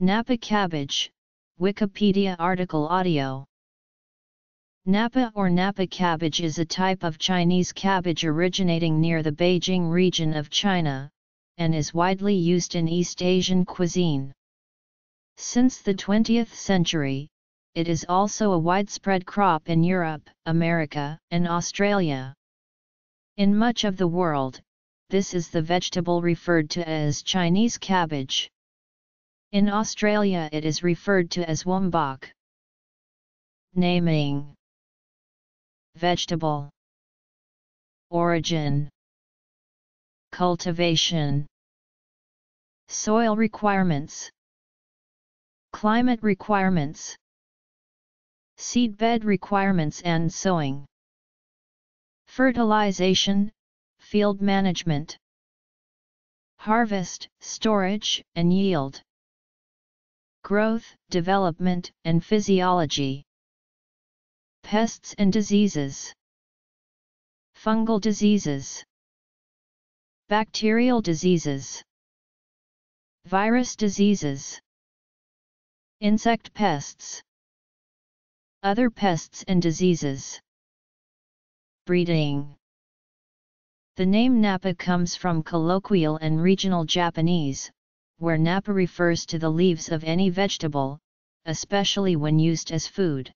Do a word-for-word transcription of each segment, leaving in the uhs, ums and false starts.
Napa cabbage, Wikipedia article audio. Napa or Napa cabbage is a type of Chinese cabbage originating near the Beijing region of China, and is widely used in East Asian cuisine. Since the twentieth century, it is also a widespread crop in Europe, America, and Australia. In much of the world, this is the vegetable referred to as Chinese cabbage. In Australia it is referred to as wombok. Naming. Vegetable. Origin. Cultivation. Soil requirements. Climate requirements. Seedbed requirements and sowing. Fertilization, field management. Harvest, storage, and yield. Growth, development, and physiology. Pests and diseases. Fungal diseases. Bacterial diseases. Virus diseases. Insect pests. Other pests and diseases. Breeding. The name Napa comes from colloquial and regional Japanese, where Napa refers to the leaves of any vegetable, especially when used as food.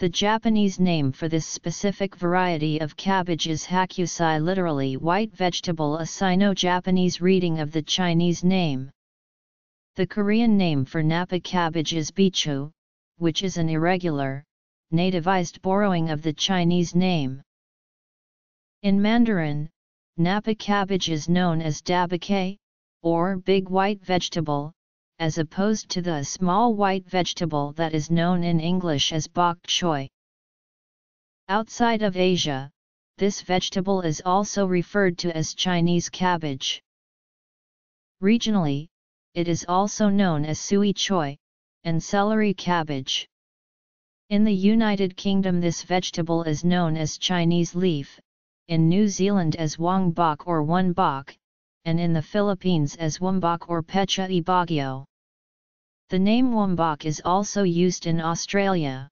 The Japanese name for this specific variety of cabbage is hakusai, literally white vegetable, a Sino-Japanese reading of the Chinese name. The Korean name for Napa cabbage is bechu, which is an irregular, nativized borrowing of the Chinese name. In Mandarin, Napa cabbage is known as dabakay, or big white vegetable, as opposed to the small white vegetable that is known in English as bok choy. Outside of Asia, this vegetable is also referred to as Chinese cabbage. Regionally, it is also known as sui choy, and celery cabbage. In the United Kingdom this vegetable is known as Chinese leaf, in New Zealand as wong bok or one bok, and in the Philippines as wombok or pecha e bagyo. The name wombok is also used in Australia.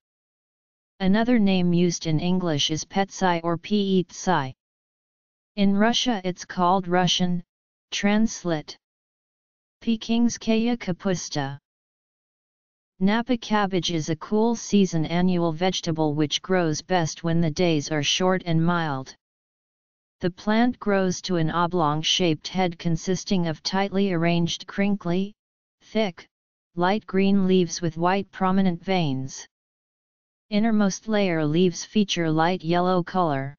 Another name used in English is petsai or peetsai. In Russia it's called Russian, translate. Pekingskaya kapusta. Napa cabbage is a cool season annual vegetable which grows best when the days are short and mild. The plant grows to an oblong-shaped head consisting of tightly arranged crinkly, thick, light green leaves with white prominent veins. Innermost layer leaves feature light yellow color.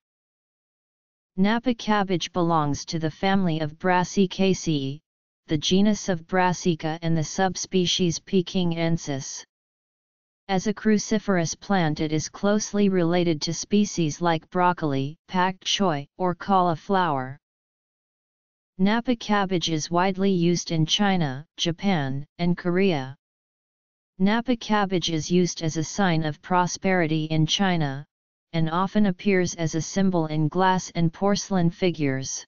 Napa cabbage belongs to the family of Brassicaceae, the genus of Brassica and the subspecies Pekingensis. As a cruciferous plant it is closely related to species like broccoli, pak choi, or cauliflower. Napa cabbage is widely used in China, Japan, and Korea. Napa cabbage is used as a sign of prosperity in China, and often appears as a symbol in glass and porcelain figures.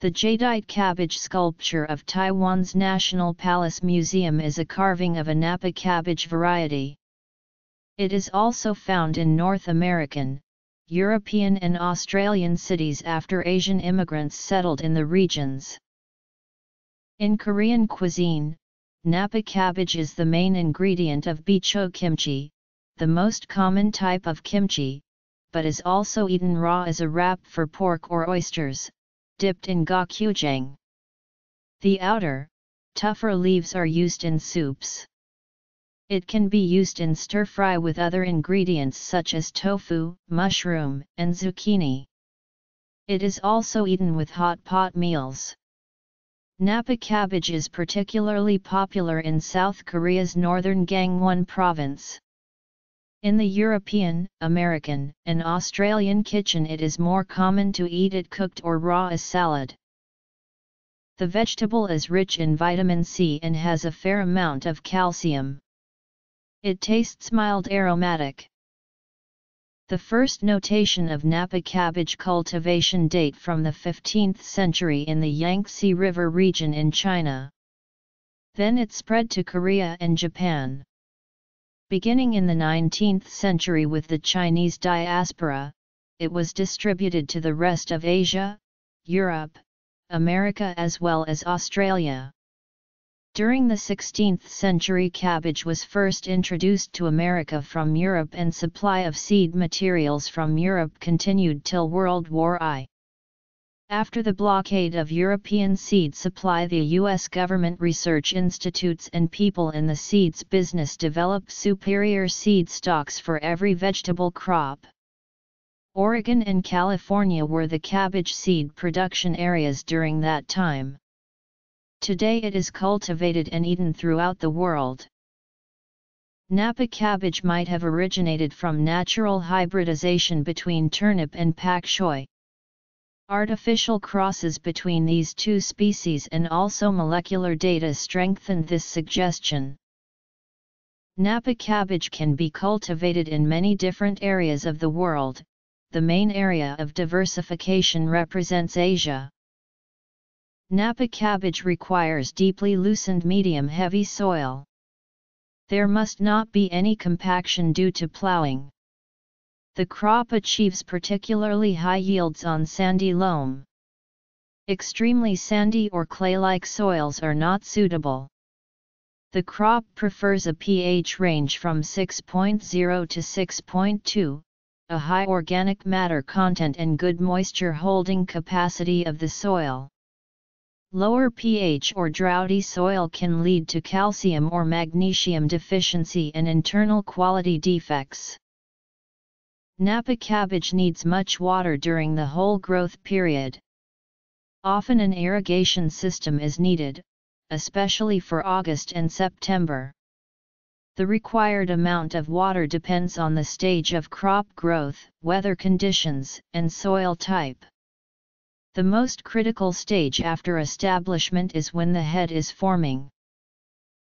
The jadeite cabbage sculpture of Taiwan's National Palace Museum is a carving of a Napa cabbage variety. It is also found in North American, European and Australian cities after Asian immigrants settled in the regions. In Korean cuisine, Napa cabbage is the main ingredient of becho kimchi, the most common type of kimchi, but is also eaten raw as a wrap for pork or oysters, dipped in gochujang. The outer, tougher leaves are used in soups. It can be used in stir-fry with other ingredients such as tofu, mushroom, and zucchini. It is also eaten with hot pot meals. Napa cabbage is particularly popular in South Korea's northern Gangwon province. In the European, American, and Australian kitchen it is more common to eat it cooked or raw as salad. The vegetable is rich in vitamin C and has a fair amount of calcium. It tastes mild aromatic. The first notation of Napa cabbage cultivation date from the fifteenth century in the Yangtze River region in China. Then it spread to Korea and Japan. Beginning in the nineteenth century with the Chinese diaspora, it was distributed to the rest of Asia, Europe, America as well as Australia. During the sixteenth century, cabbage was first introduced to America from Europe, and supply of seed materials from Europe continued till World War One. After the blockade of European seed supply, the U S government research institutes and people in the seeds business developed superior seed stocks for every vegetable crop. Oregon and California were the cabbage seed production areas during that time. Today it is cultivated and eaten throughout the world. Napa cabbage might have originated from natural hybridization between turnip and pak choi. Artificial crosses between these two species and also molecular data strengthened this suggestion. Napa cabbage can be cultivated in many different areas of the world. The main area of diversification represents Asia. Napa cabbage requires deeply loosened medium-heavy soil. There must not be any compaction due to plowing. The crop achieves particularly high yields on sandy loam. Extremely sandy or clay-like soils are not suitable. The crop prefers a pH range from six point zero to six point two, a high organic matter content and good moisture holding capacity of the soil. Lower pH or droughty soil can lead to calcium or magnesium deficiency and internal quality defects. Napa cabbage needs much water during the whole growth period. Often an irrigation system is needed, especially for August and September. The required amount of water depends on the stage of crop growth, weather conditions, and soil type. The most critical stage after establishment is when the head is forming.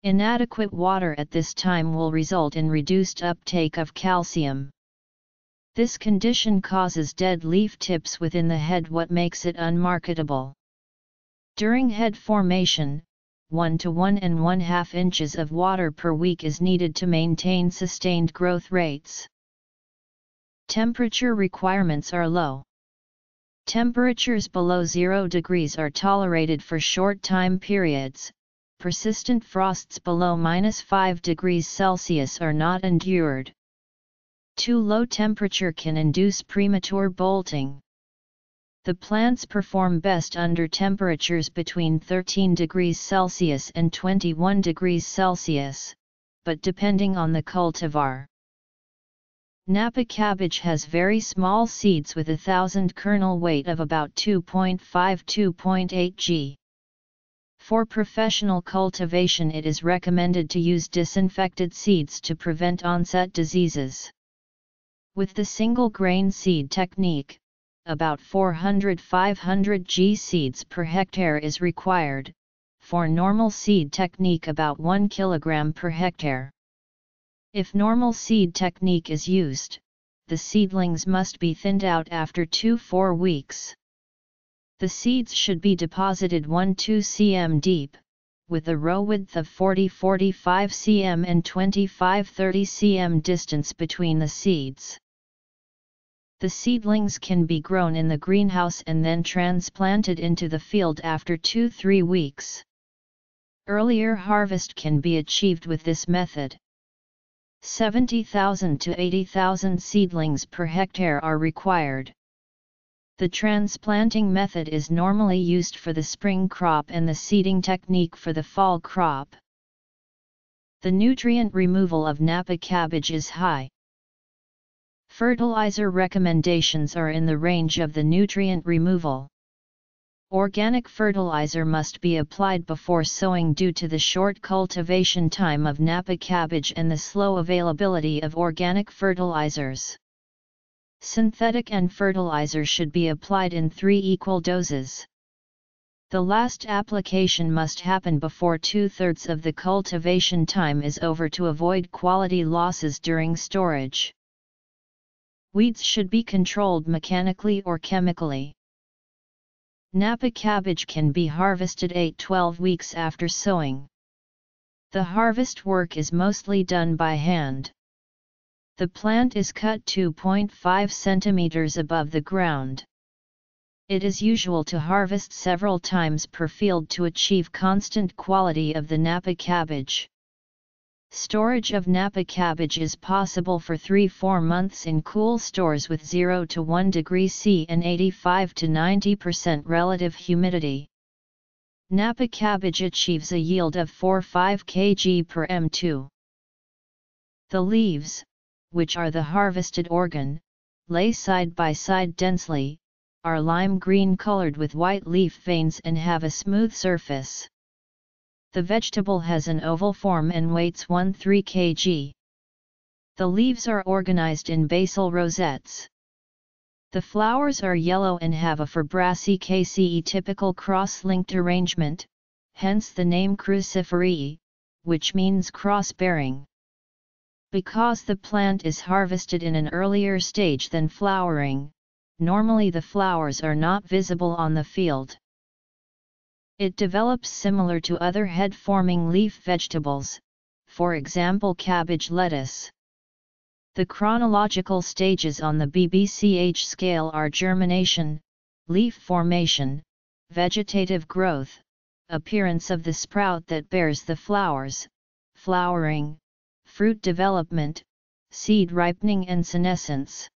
Inadequate water at this time will result in reduced uptake of calcium. This condition causes dead leaf tips within the head, what makes it unmarketable. During head formation, one to one and one half inches of water per week is needed to maintain sustained growth rates. Temperature requirements are low. Temperatures below zero degrees are tolerated for short time periods. Persistent frosts below minus five degrees Celsius are not endured. Too low temperature can induce premature bolting. The plants perform best under temperatures between thirteen degrees Celsius and twenty-one degrees Celsius, but depending on the cultivar. Napa cabbage has very small seeds with a thousand kernel weight of about two point five to two point eight grams. For professional cultivation, it is recommended to use disinfected seeds to prevent onset diseases. With the single grain seed technique, about four hundred to five hundred grams seeds per hectare is required, for normal seed technique about one kilogram per hectare. If normal seed technique is used, the seedlings must be thinned out after two to four weeks. The seeds should be deposited one to two centimeters deep, with a row width of forty to forty-five centimeters and twenty-five to thirty centimeters distance between the seeds. The seedlings can be grown in the greenhouse and then transplanted into the field after two to three weeks. Earlier harvest can be achieved with this method. seventy thousand to eighty thousand seedlings per hectare are required. The transplanting method is normally used for the spring crop and the seeding technique for the fall crop. The nutrient removal of Napa cabbage is high. Fertilizer recommendations are in the range of the nutrient removal. Organic fertilizer must be applied before sowing due to the short cultivation time of Napa cabbage and the slow availability of organic fertilizers. Synthetic and fertilizer should be applied in three equal doses. The last application must happen before two-thirds of the cultivation time is over to avoid quality losses during storage. Weeds should be controlled mechanically or chemically. Napa cabbage can be harvested eight to twelve weeks after sowing. The harvest work is mostly done by hand. The plant is cut two point five centimeters above the ground. It is usual to harvest several times per field to achieve constant quality of the Napa cabbage. Storage of Napa cabbage is possible for three to four months in cool stores with zero to one degree C and eighty-five to ninety percent relative humidity. Napa cabbage achieves a yield of four to five kilograms per meter. The leaves, which are the harvested organ, lay side by side densely, are lime green colored with white leaf veins and have a smooth surface. The vegetable has an oval form and weighs one to three kilograms. The leaves are organized in basal rosettes. The flowers are yellow and have a Fabraceaceae typical cross-linked arrangement, hence the name cruciferii, which means cross-bearing. Because the plant is harvested in an earlier stage than flowering, normally the flowers are not visible on the field. It develops similar to other head-forming leaf vegetables, for example cabbage lettuce. The chronological stages on the B B C H scale are germination, leaf formation, vegetative growth, appearance of the sprout that bears the flowers, flowering, fruit development, seed ripening and senescence.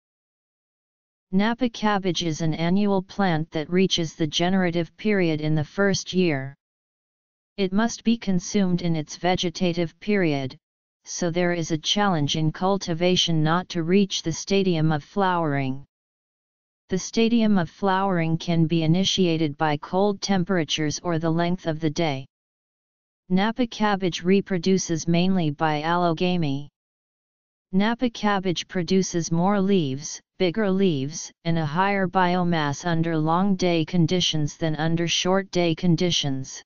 Napa cabbage is an annual plant that reaches the generative period in the first year. It must be consumed in its vegetative period, so there is a challenge in cultivation not to reach the stadium of flowering. The stadium of flowering can be initiated by cold temperatures or the length of the day. Napa cabbage reproduces mainly by allogamy. Napa cabbage produces more leaves, bigger leaves, and a higher biomass under long day conditions than under short day conditions.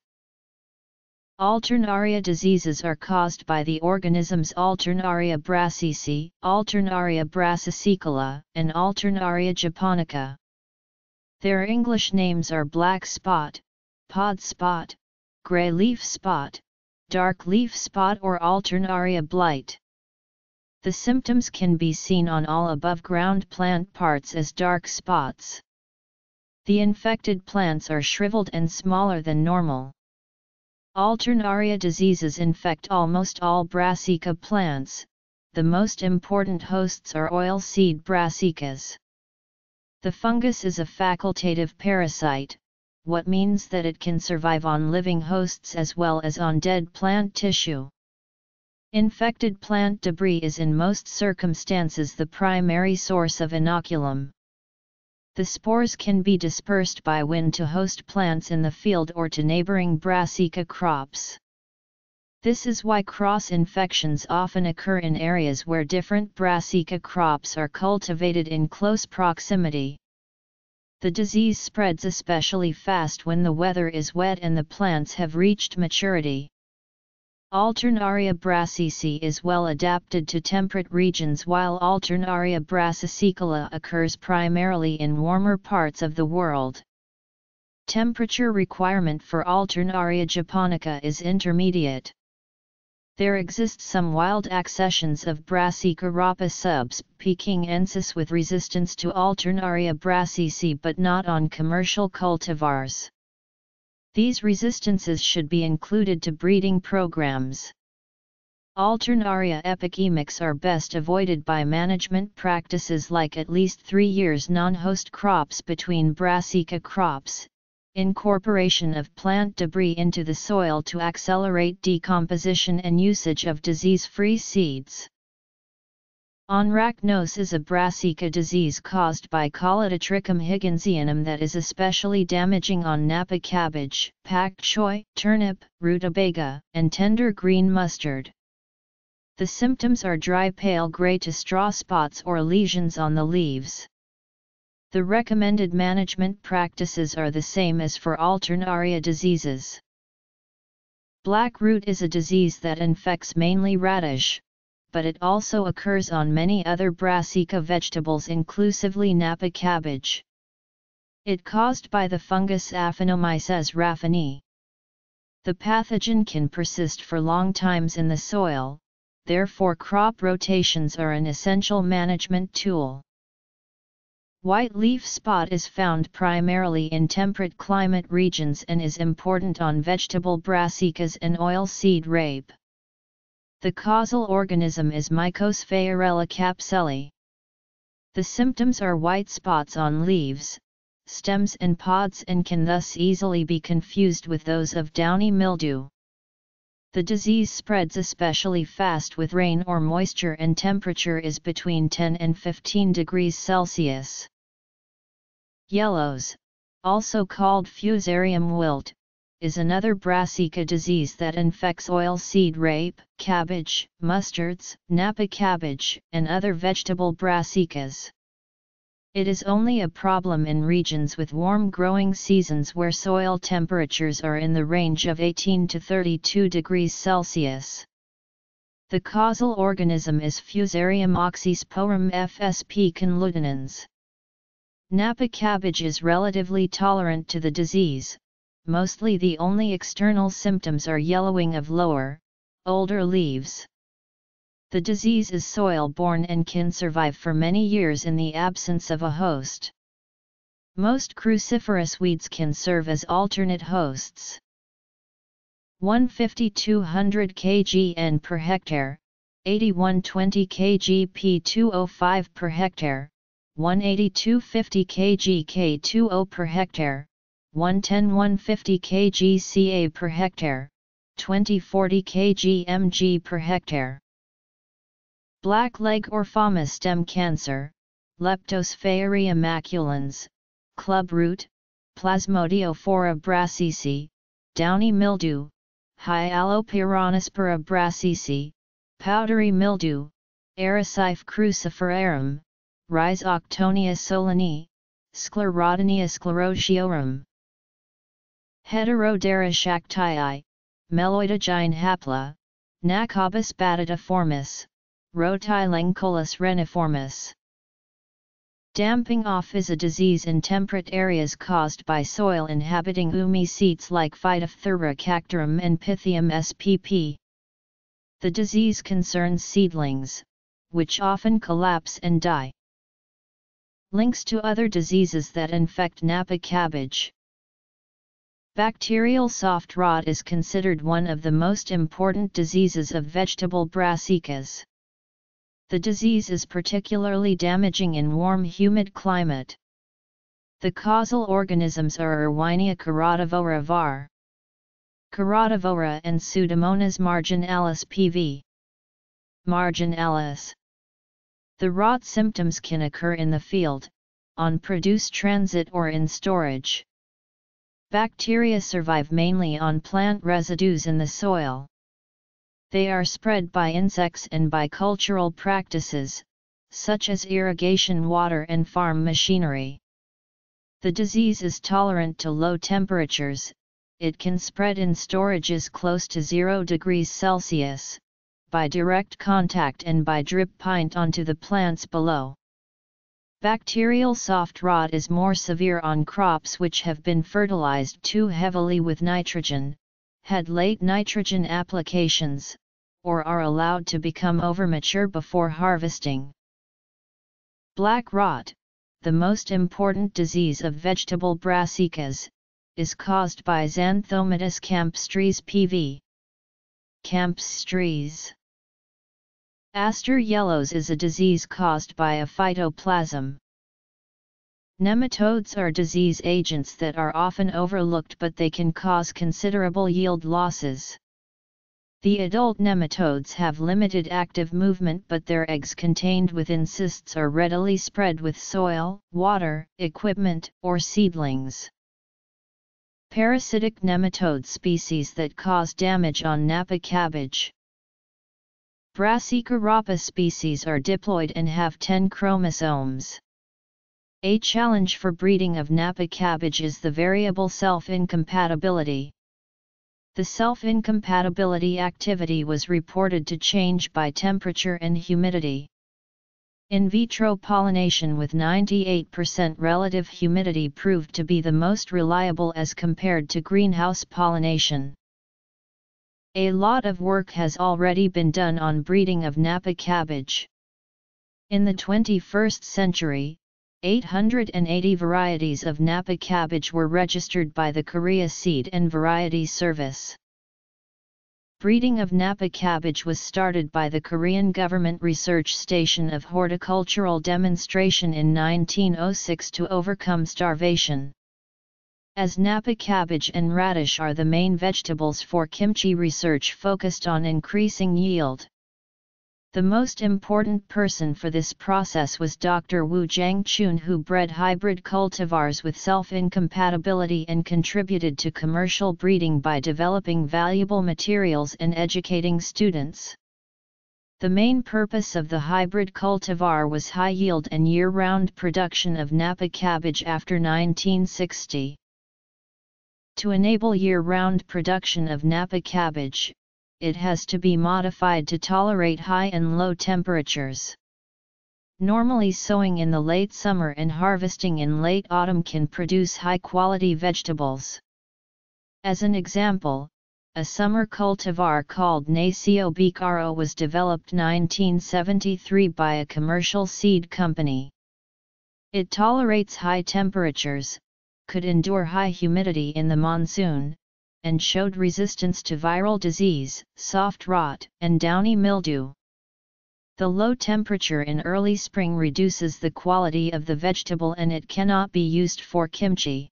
Alternaria diseases are caused by the organisms Alternaria brassicae, Alternaria brassicola, and Alternaria japonica. Their English names are black spot, pod spot, gray leaf spot, dark leaf spot or Alternaria blight. The symptoms can be seen on all above-ground plant parts as dark spots. The infected plants are shriveled and smaller than normal. Alternaria diseases infect almost all brassica plants. The most important hosts are oilseed brassicas. The fungus is a facultative parasite, what means that it can survive on living hosts as well as on dead plant tissue. Infected plant debris is in most circumstances the primary source of inoculum. The spores can be dispersed by wind to host plants in the field or to neighboring brassica crops. This is why cross-infections often occur in areas where different brassica crops are cultivated in close proximity. The disease spreads especially fast when the weather is wet and the plants have reached maturity. Alternaria brassicae is well adapted to temperate regions while Alternaria brassicola occurs primarily in warmer parts of the world. Temperature requirement for Alternaria japonica is intermediate. There exist some wild accessions of Brassica rapa subsp. Pekingensis with resistance to Alternaria brassicae but not on commercial cultivars. These resistances should be included to breeding programs. Alternaria epikemix are best avoided by management practices like at least three years non-host crops between brassica crops, incorporation of plant debris into the soil to accelerate decomposition and usage of disease-free seeds. Onarachnos is a brassica disease caused by Coledotrichum higginsianum that is especially damaging on Napa cabbage, pak choi, turnip, rutabaga, and tender green mustard. The symptoms are dry pale gray to straw spots or lesions on the leaves. The recommended management practices are the same as for Alternaria diseases. Black root is a disease that infects mainly radish, but it also occurs on many other brassica vegetables inclusively Napa cabbage. It caused by the fungus Aphinomyces raffinii. The pathogen can persist for long times in the soil, therefore crop rotations are an essential management tool. White leaf spot is found primarily in temperate climate regions and is important on vegetable brassicas and oilseed rape. The causal organism is Mycosphaerella capsuli. The symptoms are white spots on leaves, stems and pods and can thus easily be confused with those of downy mildew. The disease spreads especially fast with rain or moisture and temperature is between ten and fifteen degrees Celsius. Yellows, also called Fusarium wilt, is another brassica disease that infects oilseed rape, cabbage, mustards, Napa cabbage, and other vegetable brassicas. It is only a problem in regions with warm growing seasons where soil temperatures are in the range of eighteen to thirty-two degrees Celsius. The causal organism is Fusarium oxysporum F S P cotyledonans. Napa cabbage is relatively tolerant to the disease. Mostly the only external symptoms are yellowing of lower, older leaves. The disease is soil-borne and can survive for many years in the absence of a host. Most cruciferous weeds can serve as alternate hosts. one hundred fifty to two hundred kilograms per hectare, eighty-one twenty kilograms P two oh five per hectare, one eighty to two fifty kilograms K two oh per hectare, one ten to one fifty kilograms C A per hectare, twenty forty kilograms M G per hectare. Blackleg Orphama stem cancer, Leptosphaeria maculans, club root, Plasmodiophora brassicae, downy mildew, Hyalopyranospora brassicae, powdery mildew, Erysiphe cruciferorum, Rhizoctonia solanae, Sclerotinia sclerotiorum. Heterodera shactii, Meloidogyne hapla, Nacobus batitiformis, Rotilencolus reniformis. Damping off is a disease in temperate areas caused by soil inhabiting umi seeds like Phytophthora cactarum and Pythium spp. The disease concerns seedlings, which often collapse and die. Links to other diseases that infect Napa cabbage. Bacterial soft rot is considered one of the most important diseases of vegetable brassicas. The disease is particularly damaging in warm, humid climate. The causal organisms are Erwinia carotivora var. Carotivora and Pseudomonas marginalis P V. Marginalis. The rot symptoms can occur in the field, on produce transit or in storage. Bacteria survive mainly on plant residues in the soil. They are spread by insects and by cultural practices, such as irrigation water and farm machinery. The disease is tolerant to low temperatures. It can spread in storages close to zero degrees Celsius, by direct contact and by drip pint onto the plants below. Bacterial soft rot is more severe on crops which have been fertilized too heavily with nitrogen, had late nitrogen applications, or are allowed to become overmature before harvesting. Black rot, the most important disease of vegetable brassicas, is caused by Xanthomitis campestris P V. Campestris. Aster yellows is a disease caused by a phytoplasm. Nematodes are disease agents that are often overlooked, but they can cause considerable yield losses. The adult nematodes have limited active movement, but their eggs contained within cysts are readily spread with soil, water, equipment, or seedlings. Parasitic nematode species that cause damage on Napa cabbage. Brassica rapa species are diploid and have ten chromosomes. A challenge for breeding of Napa cabbage is the variable self-incompatibility. The self-incompatibility activity was reported to change by temperature and humidity. In vitro pollination with ninety-eight percent relative humidity proved to be the most reliable as compared to greenhouse pollination. A lot of work has already been done on breeding of Napa cabbage. In the twenty-first century, eight hundred eighty varieties of Napa cabbage were registered by the Korea Seed and Variety Service. Breeding of Napa cabbage was started by the Korean Government Research Station of Horticultural Demonstration in nineteen oh six to overcome starvation. As Napa cabbage and radish are the main vegetables for kimchi, research focused on increasing yield. The most important person for this process was Doctor Wu Jiangchun, who bred hybrid cultivars with self-incompatibility and contributed to commercial breeding by developing valuable materials and educating students. The main purpose of the hybrid cultivar was high yield and year-round production of Napa cabbage after nineteen sixty. To enable year-round production of Napa cabbage, it has to be modified to tolerate high and low temperatures. Normally, sowing in the late summer and harvesting in late autumn can produce high-quality vegetables. As an example, a summer cultivar called Nacio Bicaro was developed nineteen seventy-three by a commercial seed company. It tolerates high temperatures, could endure high humidity in the monsoon, and showed resistance to viral disease, soft rot, and downy mildew. The low temperature in early spring reduces the quality of the vegetable, and it cannot be used for kimchi.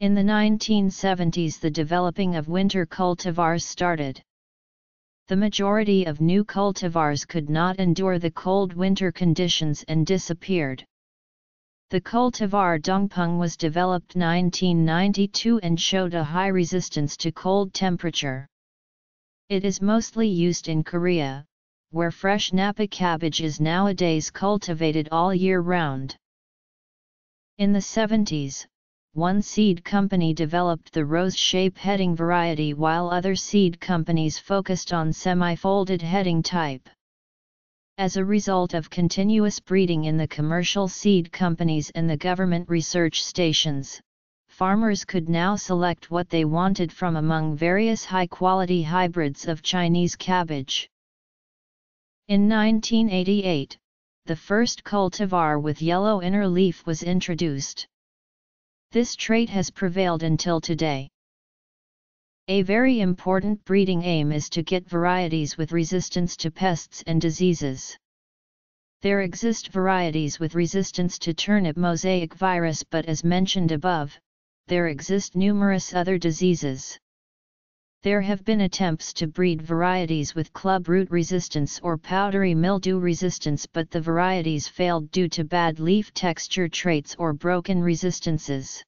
In the nineteen seventies, the developing of winter cultivars started. The majority of new cultivars could not endure the cold winter conditions and disappeared. The cultivar Dongpeng was developed nineteen ninety-two and showed a high resistance to cold temperature. It is mostly used in Korea, where fresh Napa cabbage is nowadays cultivated all year round. In the seventies, one seed company developed the rose-shape heading variety, while other seed companies focused on semi-folded heading type. As a result of continuous breeding in the commercial seed companies and the government research stations, farmers could now select what they wanted from among various high-quality hybrids of Chinese cabbage. In nineteen eighty-eight, the first cultivar with yellow inner leaf was introduced. This trait has prevailed until today. A very important breeding aim is to get varieties with resistance to pests and diseases. There exist varieties with resistance to turnip mosaic virus, but as mentioned above, there exist numerous other diseases. There have been attempts to breed varieties with club root resistance or powdery mildew resistance, but the varieties failed due to bad leaf texture traits or broken resistances.